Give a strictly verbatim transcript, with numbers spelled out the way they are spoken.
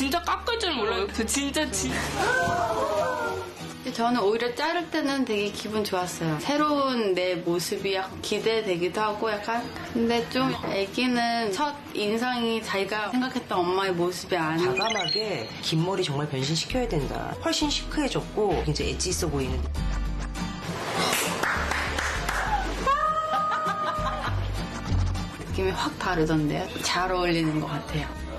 진짜 깎을 줄 몰라요. 저 진짜 진짜. 저는 오히려 자를 때는 되게 기분 좋았어요. 새로운 내 모습이 약간 기대되기도 하고 약간. 근데 좀 애기는 첫 인상이 자기가 생각했던 엄마의 모습이 아니고. 과감하게 긴 머리 정말 변신시켜야 된다. 훨씬 시크해졌고 굉장히 엣지 있어 보이는. 느낌이 확 다르던데요. 잘 어울리는 것 같아요.